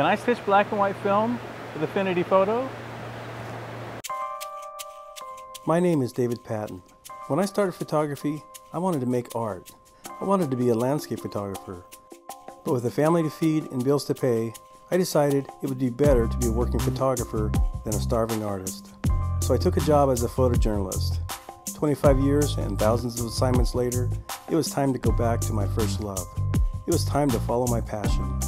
Can I stitch black and white film with Affinity Photo? My name is David Patton. When I started photography, I wanted to make art. I wanted to be a landscape photographer. But with a family to feed and bills to pay, I decided it would be better to be a working photographer than a starving artist. So I took a job as a photojournalist. 25 years and thousands of assignments later, it was time to go back to my first love. It was time to follow my passion.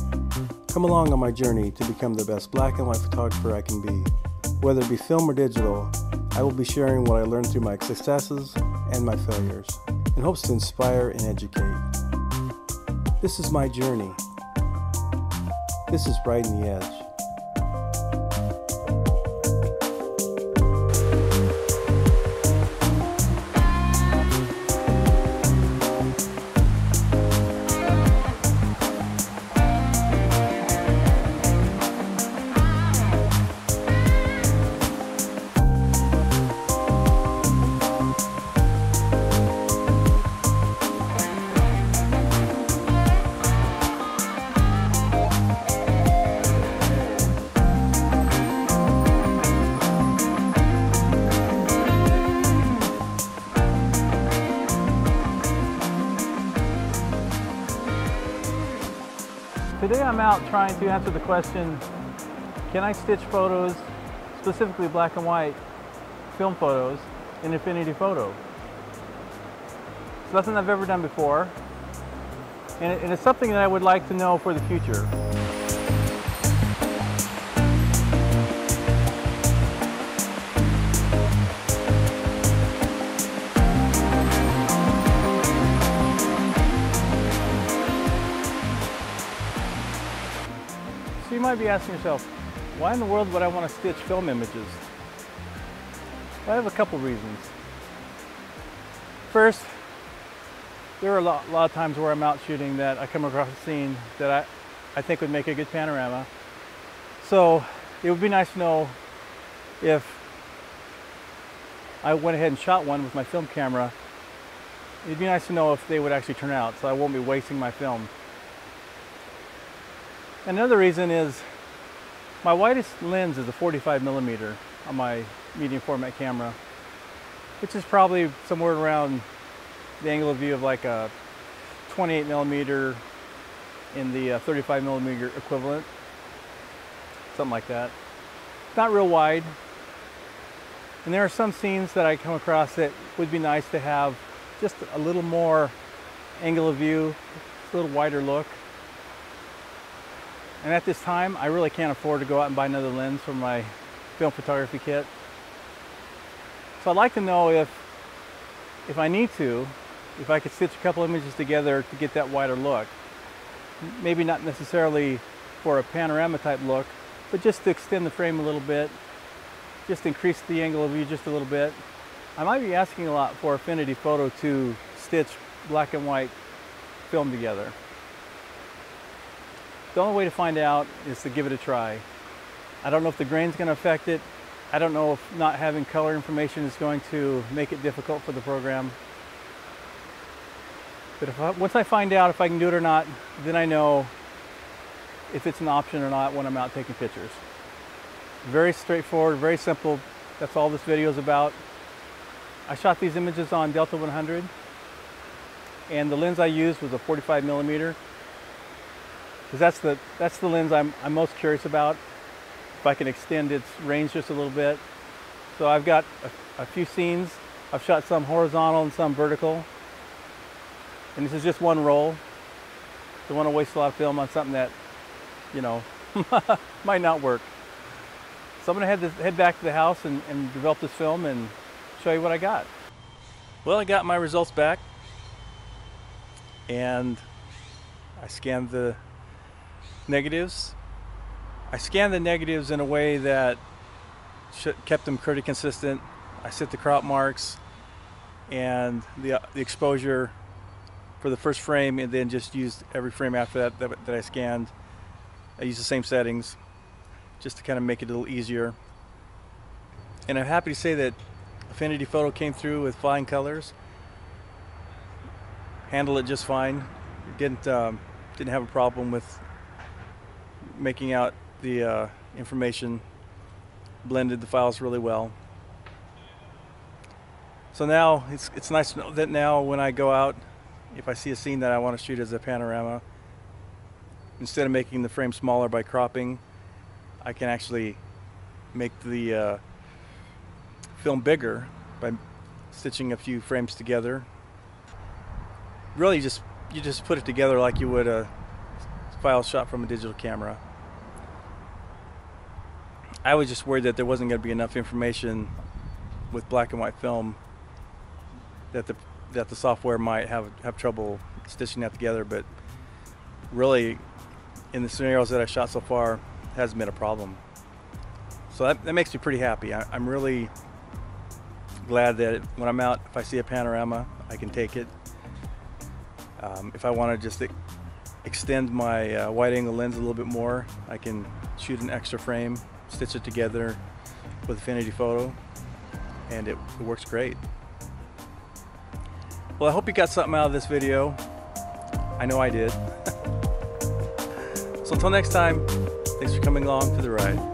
Come along on my journey to become the best black and white photographer I can be. Whether it be film or digital, I will be sharing what I learned through my successes and my failures, in hopes to inspire and educate. This is my journey. This is Brighten the Edge. Today I'm out trying to answer the question, can I stitch photos, specifically black and white film photos, in Affinity Photo? It's nothing I've ever done before, and it's something that I would like to know for the future. So you might be asking yourself, why in the world would I want to stitch film images? Well, I have a couple reasons. First, there are a lot of times where I'm out shooting that I come across a scene that I think would make a good panorama. So it would be nice to know if I went ahead and shot one with my film camera. It'd be nice to know if they would actually turn out, so I won't be wasting my film. Another reason is my widest lens is a 45 millimeter on my medium format camera, which is probably somewhere around the angle of view of like a 28 millimeter in the 35 millimeter equivalent, something like that. It's not real wide. And there are some scenes that I come across that would be nice to have just a little more angle of view, a little wider look. And at this time, I really can't afford to go out and buy another lens for my film photography kit. So I'd like to know if I need to, if I could stitch a couple images together to get that wider look. Maybe not necessarily for a panorama type look, but just to extend the frame a little bit, just increase the angle of view just a little bit. I might be asking a lot for Affinity Photo to stitch black and white film together. The only way to find out is to give it a try. I don't know if the grain's going to affect it. I don't know if not having color information is going to make it difficult for the program. But once I find out if I can do it or not, then I know if it's an option or not when I'm out taking pictures. Very straightforward, very simple. That's all this video is about. I shot these images on Delta 100, and the lens I used was a 45 millimeter. That's the lens I'm most curious about, if I can extend its range just a little bit. So I've got a few scenes. I've shot some horizontal and some vertical. And this is just one roll. Don't want to waste a lot of film on something that, you know, might not work. So I'm going to head back to the house and develop this film and show you what I got. Well, I got my results back. And I scanned the negatives. I scanned the negatives in a way that kept them pretty consistent. I set the crop marks and the exposure for the first frame, and then just used every frame after that I scanned. I used the same settings just to kind of make it a little easier. And I'm happy to say that Affinity Photo came through with flying colors. Handled it just fine. It didn't have a problem with making out the information, blended the files really well. So now it's nice to know that now when I go out, if I see a scene that I want to shoot as a panorama, instead of making the frame smaller by cropping, I can actually make the film bigger by stitching a few frames together. Really, you just put it together like you would a file shot from a digital camera. I was just worried that there wasn't going to be enough information with black and white film, that the software might have trouble stitching that together, but really, in the scenarios that I shot so far, it hasn't been a problem. So that makes me pretty happy. I'm really glad that when I'm out, if I see a panorama, I can take it. If I want to just extend my wide angle lens a little bit more, I can shoot an extra frame, stitch it together with Affinity Photo, and it works great. Well, I hope you got something out of this video. I know I did. So until next time, thanks for coming along for the ride.